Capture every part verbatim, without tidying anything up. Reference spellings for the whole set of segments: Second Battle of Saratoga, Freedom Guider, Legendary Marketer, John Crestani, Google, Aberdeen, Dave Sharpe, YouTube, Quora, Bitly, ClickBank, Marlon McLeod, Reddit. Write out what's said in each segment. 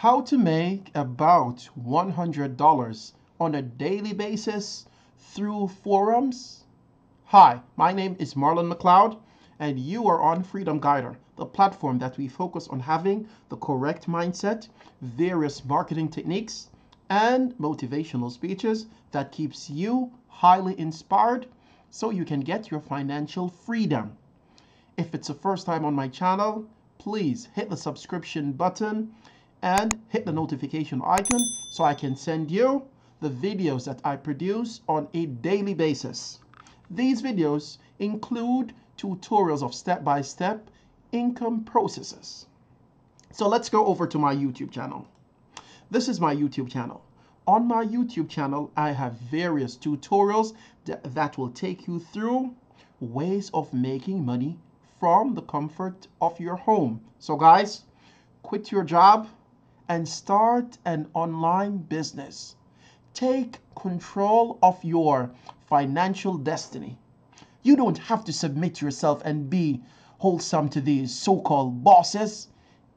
How to make about one hundred dollars on a daily basis through forums? Hi, my name is Marlon McLeod, and you are on Freedom Guider, the platform that we focus on having the correct mindset, various marketing techniques, and motivational speeches that keeps you highly inspired so you can get your financial freedom. If it's the first time on my channel, please hit the subscription button and hit the notification icon so I can send you the videos that I produce on a daily basis. These videos include tutorials of step-by-step income processes. So let's go over to my YouTube channel. This is my YouTube channel. On my YouTube channel, I have various tutorials that will take you through ways of making money from the comfort of your home. So guys, quit your job and start an online business. Take control of your financial destiny. You don't have to submit yourself and be wholesome to these so-called bosses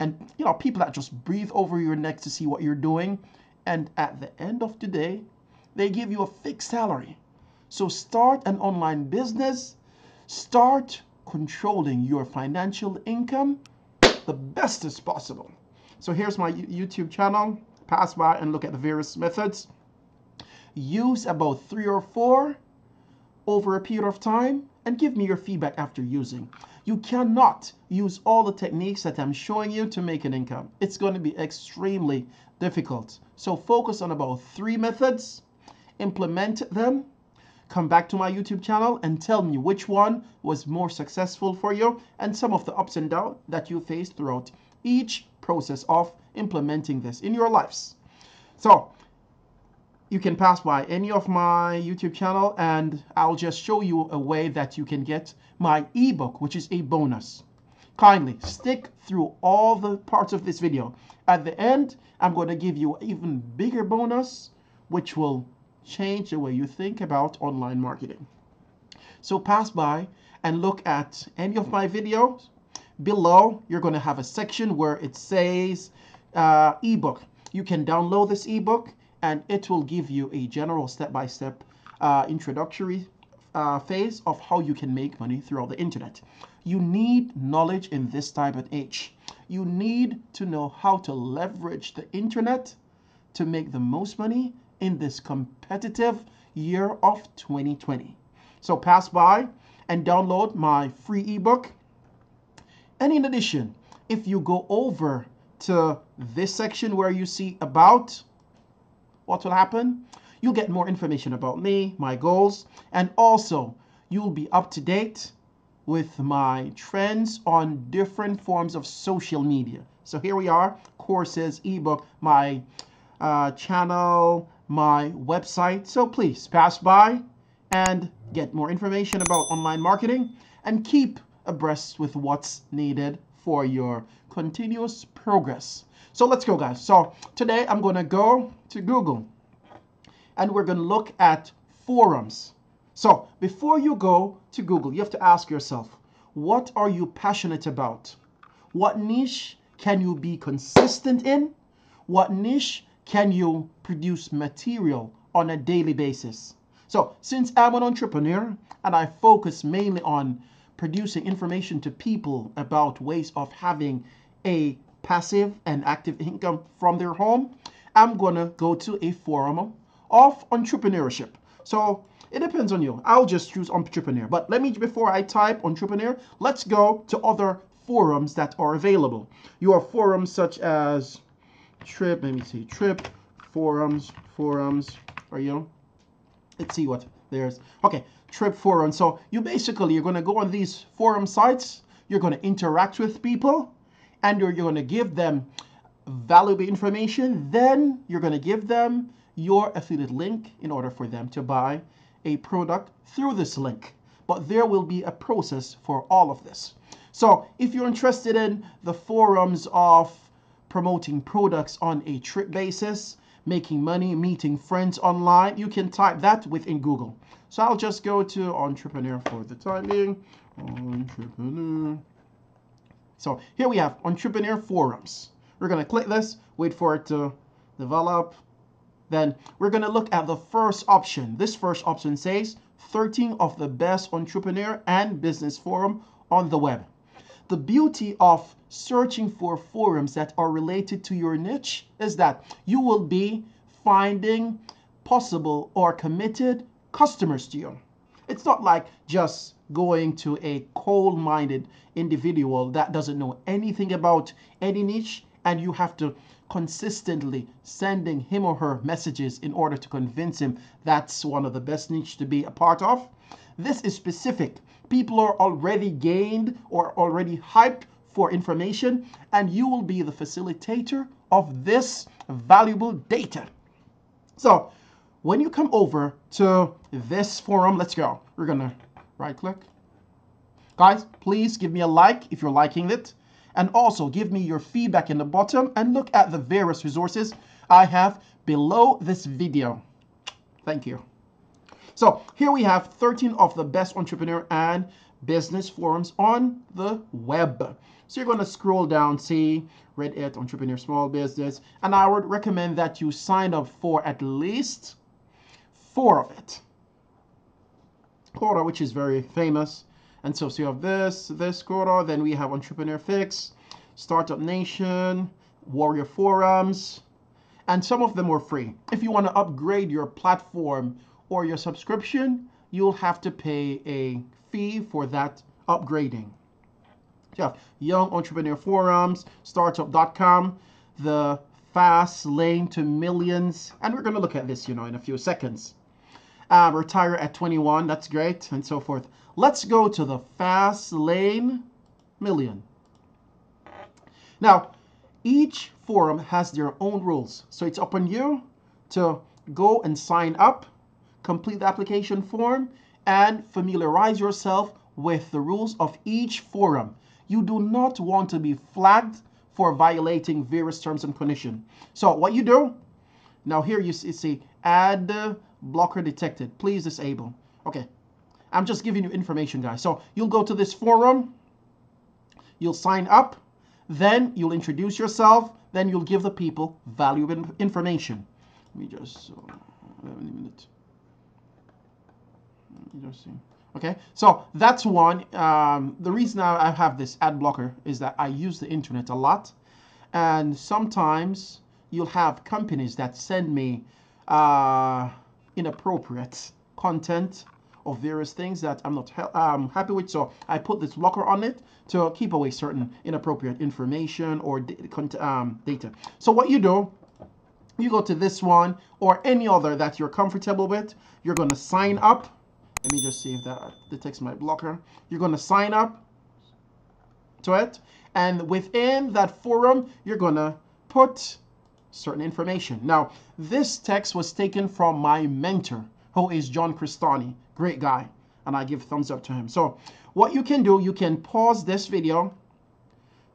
and you know people that just breathe over your neck to see what you're doing, and at the end of the day they give you a fixed salary. So start an online business, start controlling your financial income the best as possible. So here's my YouTube channel. Pass by and look at the various methods. Use about three or four over a period of time and give me your feedback after using. You cannot use all the techniques that I'm showing you to make an income. It's going to be extremely difficult. So focus on about three methods, implement them, come back to my YouTube channel and tell me which one was more successful for you and some of the ups and downs that you faced throughout each process of implementing this in your lives. So you can pass by any of my YouTube channel and I'll just show you a way that you can get my ebook, which is a bonus. Kindly stick through all the parts of this video. At the end, I'm going to give you an even bigger bonus, which will change the way you think about online marketing. So pass by and look at any of my videos. Below, you're going to have a section where it says uh, ebook. You can download this ebook and it will give you a general step-by-step uh, introductory uh, phase of how you can make money throughout the internet. You need knowledge in this time and age. You need to know how to leverage the internet to make the most money in this competitive year of twenty twenty. So pass by and download my free ebook. And in addition, if you go over to this section where you see about, what will happen? You'll get more information about me, my goals, and also you'll be up to date with my trends on different forms of social media. So here we are, courses, ebook, my uh, channel, my website. So please pass by and get more information about online marketing and keep abreast with what's needed for your continuous progress. So let's go, guys. So today I'm going to go to Google and we're going to look at forums. So before you go to Google, you have to ask yourself, what are you passionate about? What niche can you be consistent in? What niche can you produce material on a daily basis? So since I'm an entrepreneur and I focus mainly on producing information to people about ways of having a passive and active income from their home, I'm gonna go to a forum of entrepreneurship. So it depends on you. I'll just choose entrepreneur. But let me, before I type entrepreneur, let's go to other forums that are available. You have forums such as Trip, let me see, Trip, forums, forums, are you? Let's see what there's. Okay. Trip forum. So you basically, you're going to go on these forum sites, you're going to interact with people, and you're, you're going to give them valuable information. Then you're going to give them your affiliate link in order for them to buy a product through this link. But there will be a process for all of this. So if you're interested in the forums of promoting products on a trip basis, making money, meeting friends online, you can type that within Google. So I'll just go to entrepreneur for the time being. Entrepreneur. So here we have entrepreneur forums. We're going to click this, wait for it to develop. Then we're going to look at the first option. This first option says thirteen of the best entrepreneur and business forum on the web. The beauty of searching for forums that are related to your niche is that you will be finding possible or committed customers to you. It's not like just going to a cold-minded individual that doesn't know anything about any niche and you have to consistently sending him or her messages in order to convince him that's one of the best niche to be a part of. This is specific. People are already gained or already hyped for information, and you will be the facilitator of this valuable data. So when you come over to this forum, let's go. We're gonna right click. Guys, please give me a like if you're liking it. And also give me your feedback in the bottom and look at the various resources I have below this video. Thank you. So here we have thirteen of the best entrepreneur and business forums on the web. So you're going to scroll down, see Reddit, entrepreneur, small business, and I would recommend that you sign up for at least four of it. Quora, which is very famous. And so, so you have this, this Quora, then we have Entrepreneur Fix, Startup Nation, Warrior Forums, and some of them are free. If you want to upgrade your platform or your subscription, you'll have to pay a fee for that upgrading. You have Young Entrepreneur Forums, Startup dot com, the Fast Lane to Millions, and we're going to look at this, you know, in a few seconds. Uh, retire at twenty-one, that's great, and so forth. Let's go to the Fast Lane Million. Now, each forum has their own rules, so it's up on you to go and sign up, complete the application form, and familiarize yourself with the rules of each forum. You do not want to be flagged for violating various terms and conditions. So what you do, now here you see, add uh, blocker detected, please disable. Okay, I'm just giving you information, guys. So you'll go to this forum, you'll sign up, then you'll introduce yourself, then you'll give the people valuable information. Let me just, uh, wait a minute. Let me just see. Okay, so that's one. Um, the reason I have this ad blocker is that I use the internet a lot, and sometimes you'll have companies that send me uh, inappropriate content of various things that I'm not um, happy with, so I put this blocker on it to keep away certain inappropriate information or um, data. So what you do, you go to this one or any other that you're comfortable with. You're going to sign up. Let me just see if that detects my blocker. You're going to sign up to it, and within that forum, you're going to put certain information. Now, this text was taken from my mentor, who is John Crestani. Great guy, and I give thumbs up to him. So what you can do, you can pause this video,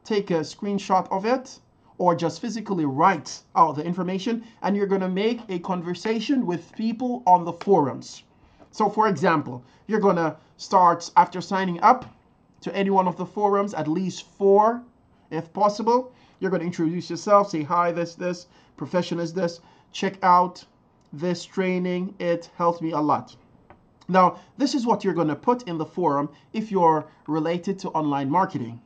take a screenshot of it, or just physically write out the information, and you're going to make a conversation with people on the forums. So for example, you're going to start, after signing up to any one of the forums, at least four if possible. You're going to introduce yourself, say hi, this, this, profession is this, check out this training, it helped me a lot. Now, this is what you're going to put in the forum if you're related to online marketing.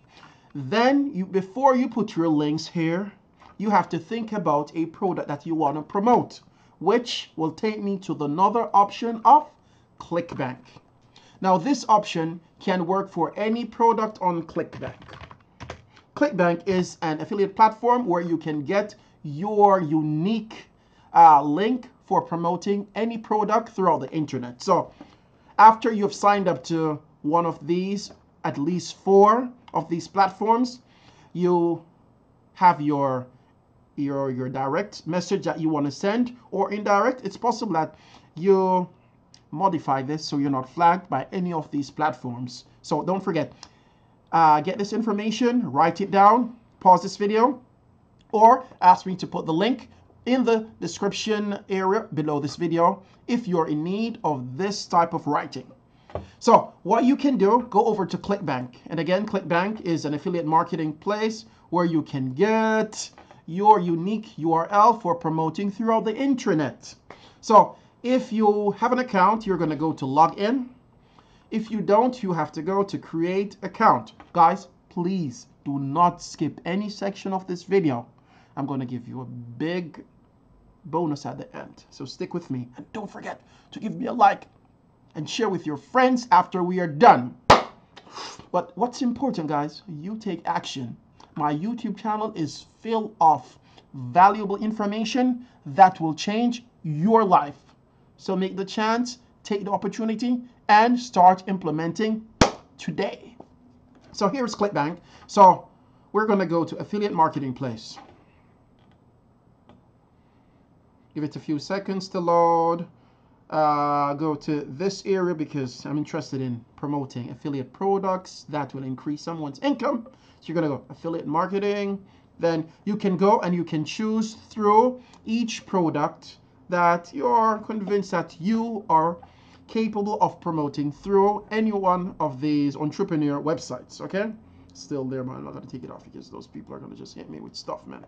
Then, you, before you put your links here, you have to think about a product that you want to promote, which will take me to another option of ClickBank. Now, this option can work for any product on ClickBank. ClickBank is an affiliate platform where you can get your unique uh, link for promoting any product throughout the internet. So after you've signed up to one of these, at least four of these platforms, you have your, your, your direct message that you want to send or indirect. It's possible that you modify this so you're not flagged by any of these platforms. So don't forget. Uh, get this information, write it down, pause this video, or ask me to put the link in the description area below this video if you're in need of this type of writing. So what you can do, go over to ClickBank. And again, ClickBank is an affiliate marketing place where you can get your unique U R L for promoting throughout the intranet. So if you have an account, you're going to go to login. If you don't, you have to go to create account. Guys, please do not skip any section of this video. I'm going to give you a big bonus at the end. So stick with me, and don't forget to give me a like and share with your friends after we are done. But what's important, guys, you take action. My YouTube channel is full of valuable information that will change your life. So make the chance, take the opportunity, and start implementing today. So here's ClickBank. So we're going to go to affiliate marketing place. Give it a few seconds to load. Uh, go to this area because I'm interested in promoting affiliate products that will increase someone's income. So you're going to go affiliate marketing. Then you can go and you can choose through each product that you're convinced that you are capable of promoting through any one of these entrepreneur websites. Okay? Still there, but I'm not going to take it off because those people are going to just hit me with stuff, man.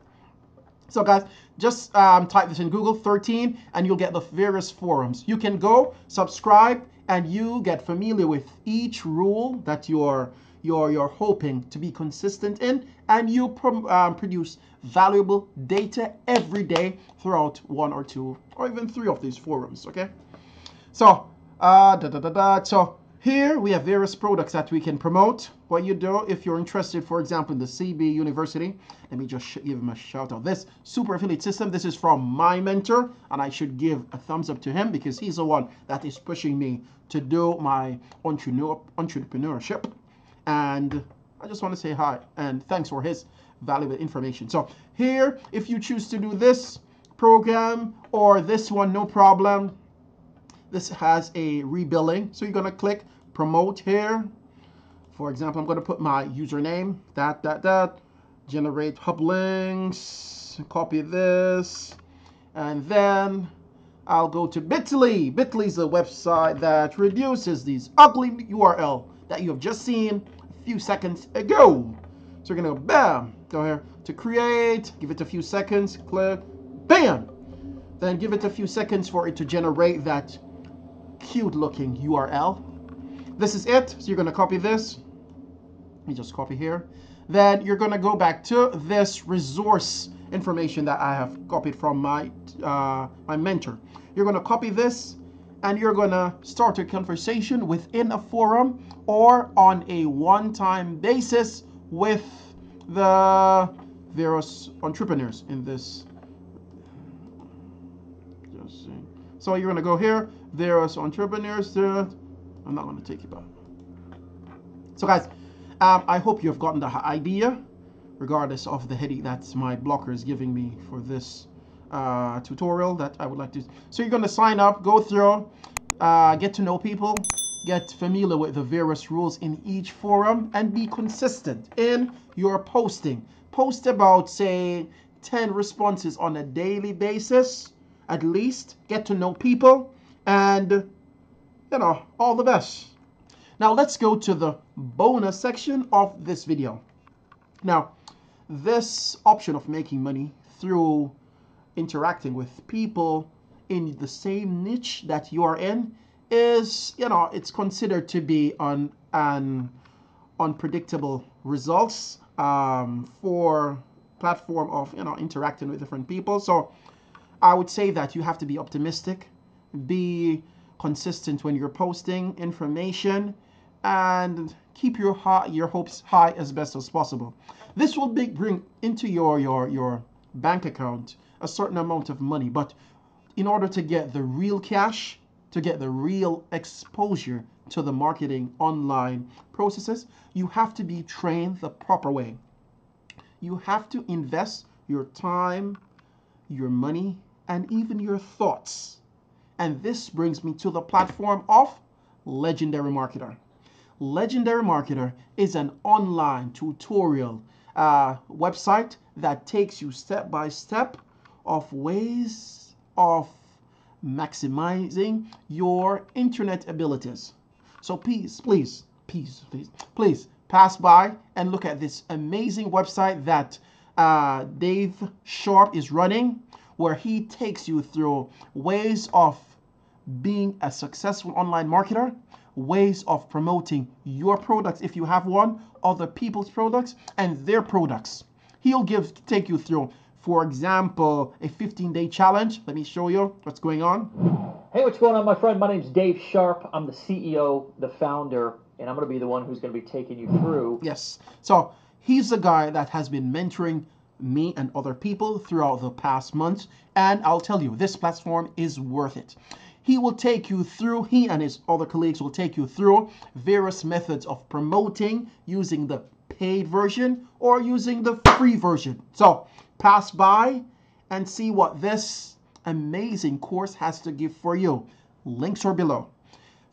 So guys, just um, type this in Google thirteen and you'll get the various forums. You can go subscribe and you get familiar with each rule that you're you're you're hoping to be consistent in, and you pro um, produce valuable data every day throughout one or two or even three of these forums. Okay, so uh, da da da da. So here we have various products that we can promote. What you do if you're interested, for example, in the C B University. Let me just sh give him a shout out. This super affiliate system, this is from my mentor, and I should give a thumbs up to him because he's the one that is pushing me to do my entrepreneur entrepreneurship. And I just want to say hi and thanks for his valuable information. So here, if you choose to do this program or this one, no problem. This has a rebilling, so you're going to click promote here. For example, I'm going to put my username, that, that, that, generate hub links, copy this, and then I'll go to Bitly. Bitly is a website that reduces these ugly U R L that you have just seen a few seconds ago. So you're going to go, bam, go here to create, give it a few seconds, click, bam. Then give it a few seconds for it to generate that cute looking U R L. This is it. So you're going to copy this. Let me just copy here. Then you're going to go back to this resource information that I have copied from my uh, my mentor. You're going to copy this and you're going to start a conversation within a forum or on a one-time basis with the various entrepreneurs in this. So you're going to go here. There are some entrepreneurs there. I'm not going to take you back. So guys, um, I hope you've gotten the idea, regardless of the headache that my blocker is giving me for this uh, tutorial that I would like to. So you're going to sign up, go through, uh, get to know people, get familiar with the various rules in each forum, and be consistent in your posting. Post about, say, ten responses on a daily basis. At least get to know people, and you know, all the best. Now let's go to the bonus section of this video. Now this option of making money through interacting with people in the same niche that you are in is, you know, it's considered to be on an unpredictable results um, for platform of, you know, interacting with different people. So I would say that you have to be optimistic, be consistent when you're posting information, and keep your high, your hopes high as best as possible. This will be, bring into your, your, your bank account a certain amount of money, but in order to get the real cash, to get the real exposure to the marketing online processes, you have to be trained the proper way. You have to invest your time, your money, and even your thoughts. And this brings me to the platform of Legendary Marketer. Legendary Marketer is an online tutorial uh, website that takes you step by step of ways of maximizing your internet abilities. So please, please, please, please, please pass by and look at this amazing website that uh, Dave Sharpe is running, where he takes you through ways of being a successful online marketer, ways of promoting your products if you have one, other people's products and their products. He'll give take you through, for example, a fifteen day challenge. Let me show you what's going on. Hey, what's going on, my friend? My name's Dave Sharpe. I'm the C E O, the founder, and I'm going to be the one who's going to be taking you through. Yes. So he's the guy that has been mentoring me and other people throughout the past months, and I'll tell you, this platform is worth it. He will take you through, he and his other colleagues will take you through various methods of promoting using the paid version or using the free version. So pass by and see what this amazing course has to give for you. Links are below.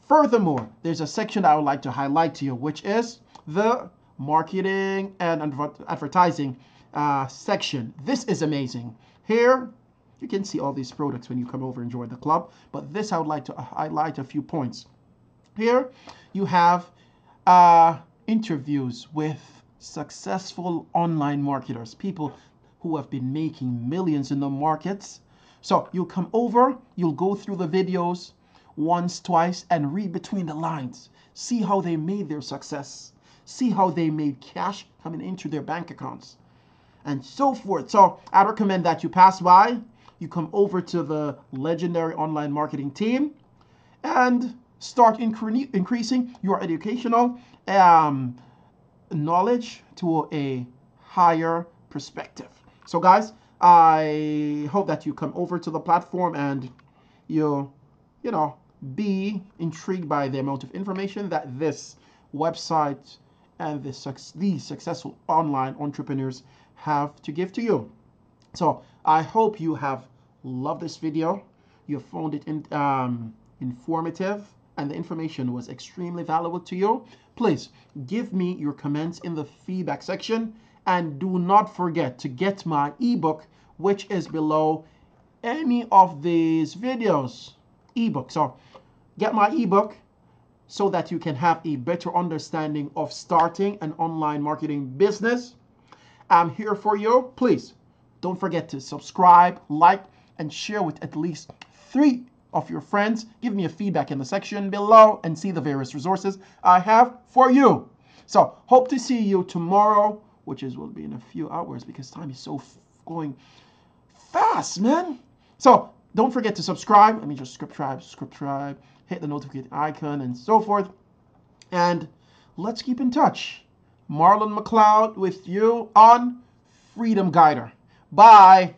Furthermore, there's a section that I would like to highlight to you, which is the marketing and advertising uh, section. This is amazing. Here, you can see all these products when you come over and join the club, but this I would like to highlight a few points. Here you have uh, interviews with successful online marketers, people who have been making millions in the markets. So you'll come over, you'll go through the videos once, twice, and read between the lines. See how they made their success. See how they made cash coming into their bank accounts and so forth. So I'd recommend that you pass by. You come over to the Legendary Online Marketing team and start incre increasing your educational um, knowledge to a higher perspective. So guys, I hope that you come over to the platform and you, you know, be intrigued by the amount of information that this website and the su these successful online entrepreneurs have to give to you. So I hope you have loved this video, you found it in, um, informative, and the information was extremely valuable to you. Please give me your comments in the feedback section, and do not forget to get my ebook, which is below any of these videos. Ebook. So get my ebook so that you can have a better understanding of starting an online marketing business. I'm here for you. Please don't forget to subscribe, like, and share with at least three of your friends. Give me a feedback in the section below and see the various resources I have for you. So hope to see you tomorrow, which is will be in a few hours because time is so f going fast, man. So don't forget to subscribe. Let me just subscribe, subscribe, hit the notification icon and so forth. And let's keep in touch. Marlon McLeod with you on Freedom Guider. Bye.